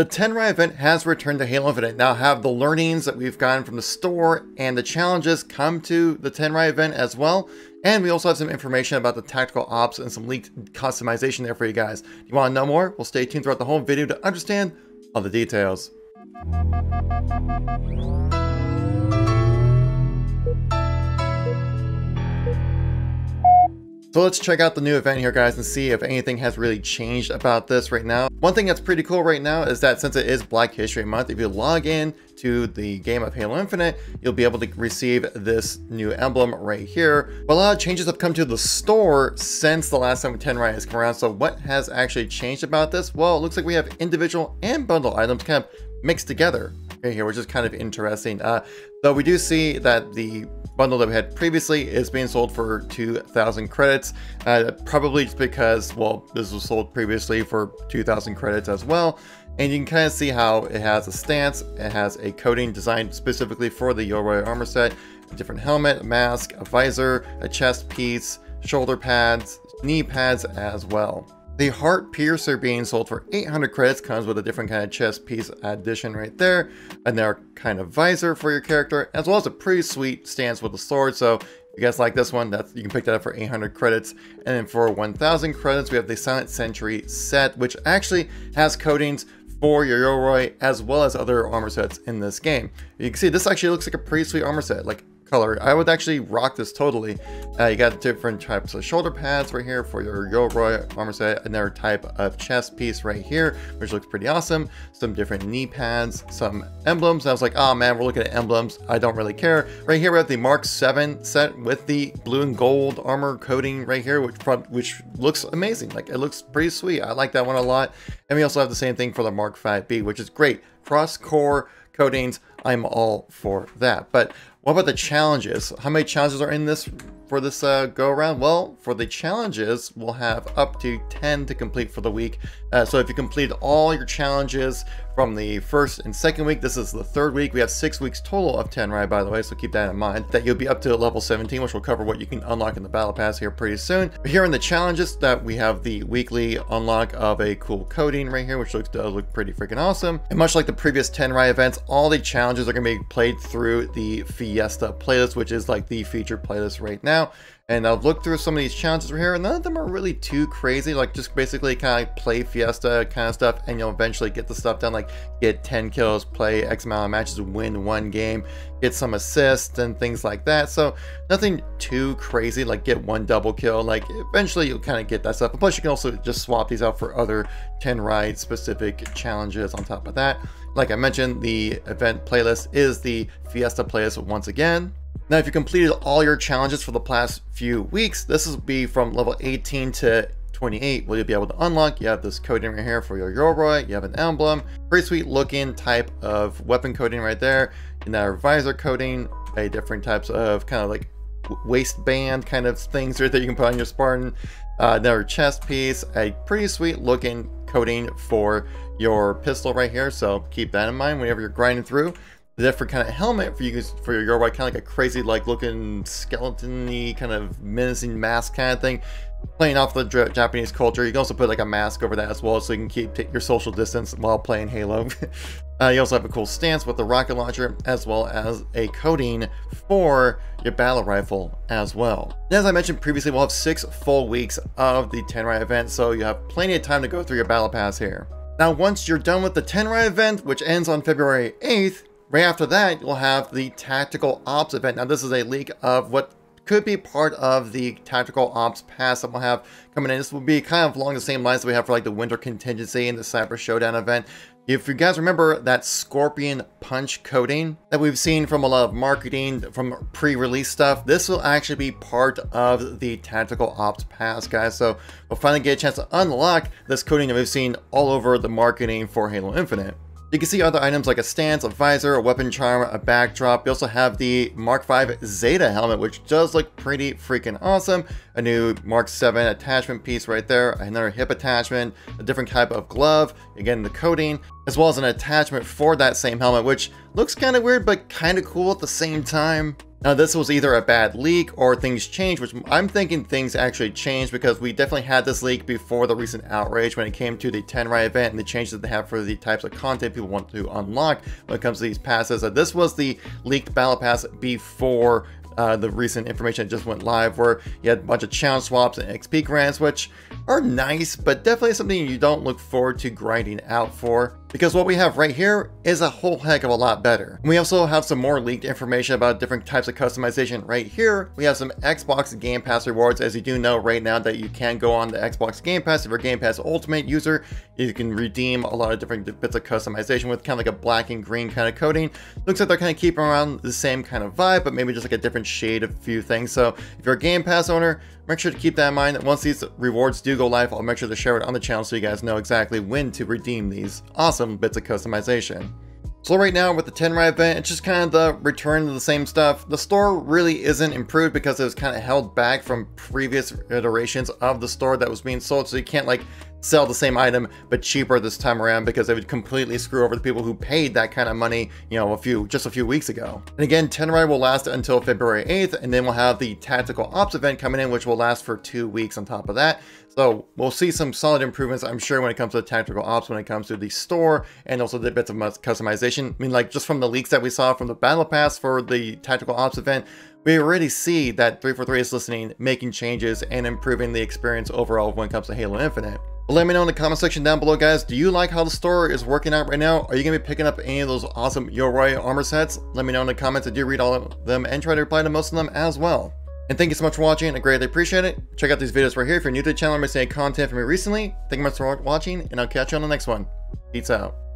The Tenrai event has returned to Halo Infinite. Now have the learnings that we've gotten from the store and the challenges come to the Tenrai event as well. And we also have some information about the Tactical Ops and some leaked customization there for you guys. You want to know more? Well, stay tuned throughout the whole video to understand all the details. So let's check out the new event here, guys, and see if anything has really changed about this right now. One thing that's pretty cool right now is that since it is Black History Month, if you log in to the game of Halo Infinite, you'll be able to receive this new emblem right here. But a lot of changes have come to the store since the last time Tenrai has come around. So what has actually changed about this? Well, it looks like we have individual and bundle items kind of mixed together right here, which is kind of interesting. Though we do see that the bundle that we had previously is being sold for 2,000 credits, probably just because, well, this was sold previously for 2,000 credits as well. And you can kind of see how it has a stance, it has a coating designed specifically for the Yoroi armor set, a different helmet, a mask, a visor, a chest piece, shoulder pads, knee pads as well. The heart piercer being sold for 800 credits comes with a different kind of chest piece addition right there, and their kind of visor for your character, as well as a pretty sweet stance with a sword. So if you guys like this one, that's, you can pick that up for 800 credits. And then for 1,000 credits, we have the Silent Sentry set, which actually has coatings for your Yoroi as well as other armor sets in this game. You can see this actually looks like a pretty sweet armor set, like color. I would actually rock this totally. You got different types of shoulder pads right here for your Yoroi armor set, another type of chest piece right here, which looks pretty awesome. Some different knee pads, some emblems. I was like, oh man, we're looking at emblems. I don't really care. Right here we have the Mark 7 set with the blue and gold armor coating right here, which looks amazing. Like, it looks pretty sweet. I like that one a lot. And we also have the same thing for the Mark 5B, which is great. Cross-core coatings, I'm all for that. But what about the challenges? How many challenges are in this for this go around? Well, for the challenges, we'll have up to 10 to complete for the week. So if you complete all your challenges from the first and second week, this is the third week. We have 6 weeks total of Tenrai, by the way, so keep that in mind, that you'll be up to level 17, which will cover what you can unlock in the battle pass here pretty soon. But here in the challenges, that we have the weekly unlock of a cool coating right here, which does look pretty freaking awesome. And much like the previous Tenrai events, all the challenges are going to be played through the Fiesta playlist, which is like the featured playlist right now. And I've looked through some of these challenges right here, and none of them are really too crazy, like just basically kind of like play Fiesta kind of stuff, and you'll eventually get the stuff done, like get 10 kills, play X amount of matches, win one game, get some assists and things like that. So nothing too crazy, like get one double kill, like eventually you'll kind of get that stuff. And plus you can also just swap these out for other Tenrai specific challenges on top of that. Like I mentioned, the event playlist is the Fiesta playlist once again. Now, if you completed all your challenges for the past few weeks, this will be from level 18 to 28, where you'll be able to unlock. You have this coating right here for your Yoroi, you have an emblem, pretty sweet looking type of weapon coating right there, and that visor coating, a different types of kind of like waistband kind of things right there you can put on your Spartan, another chest piece, a pretty sweet looking coating for your pistol right here, so keep that in mind whenever you're grinding through. Different kind of helmet for you, for your Yoroi, kind of like a crazy like looking skeleton-y kind of menacing mask kind of thing, playing off the Japanese culture. You can also put like a mask over that as well, so you can take your social distance while playing Halo. You also have a cool stance with the rocket launcher, as well as a coating for your battle rifle as well. And as I mentioned previously, we'll have 6 full weeks of the Tenrai event, so you have plenty of time to go through your battle pass here. Now, once you're done with the Tenrai event, which ends on February 8th, right after that, you'll have the Tactical Ops event. Now, this is a leak of what could be part of the Tactical Ops pass that we'll have coming in. This will be kind of along the same lines that we have for like the Winter Contingency and the Cyber Showdown event. If you guys remember that Scorpion Punch coating that we've seen from a lot of marketing, from pre-release stuff, this will actually be part of the Tactical Ops pass, guys. So we'll finally get a chance to unlock this coating that we've seen all over the marketing for Halo Infinite. You can see other items like a stance, a visor, a weapon charm, a backdrop. You also have the Mark V Zeta helmet, which does look pretty freaking awesome. A new Mark 7 attachment piece right there, another hip attachment, a different type of glove, again the coating, as well as an attachment for that same helmet, which looks kind of weird but kind of cool at the same time. Now this was either a bad leak or things changed, which I'm thinking things actually changed, because we definitely had this leak before the recent outrage when it came to the Tenrai event and the changes that they have for the types of content people want to unlock when it comes to these passes. This was the leaked battle pass before the recent information that just went live, where you had a bunch of challenge swaps and XP grants, which are nice, but definitely something you don't look forward to grinding out for, because what we have right here is a whole heck of a lot better. And we also have some more leaked information about different types of customization right here. We have some Xbox Game Pass rewards, as you do know right now that you can go on the Xbox Game Pass. If you're a Game Pass Ultimate user, you can redeem a lot of different bits of customization with kind of like a black and green kind of coding. Looks like they're kind of keeping around the same kind of vibe, but maybe just like a different shade of few things. So if you're a Game Pass owner, make sure to keep that in mind. Once these rewards do go live, I'll make sure to share it on the channel so you guys know exactly when to redeem these awesome bits of customization. So right now with the Tenrai event, it's just kind of the return to the same stuff. The store really isn't improved because it was kind of held back from previous iterations of the store that was being sold, so you can't like sell the same item but cheaper this time around, because it would completely screw over the people who paid that kind of money, you know, just a few weeks ago. And again, Tenrai will last until February 8th, and then we'll have the Tactical Ops event coming in, which will last for 2 weeks on top of that. So we'll see some solid improvements, I'm sure, when it comes to the Tactical Ops, when it comes to the store, and also the bits of customization. I mean, like, just from the leaks that we saw from the Battle Pass for the Tactical Ops event, we already see that 343 is listening, making changes, and improving the experience overall when it comes to Halo Infinite. Let me know in the comment section down below, guys. Do you like how the store is working out right now? Are you going to be picking up any of those awesome Yoroi armor sets? Let me know in the comments. I do read all of them and try to reply to most of them as well. And thank you so much for watching. I greatly appreciate it. Check out these videos right here if you're new to the channel or missing any content from me recently. Thank you much for watching, and I'll catch you on the next one. Peace out.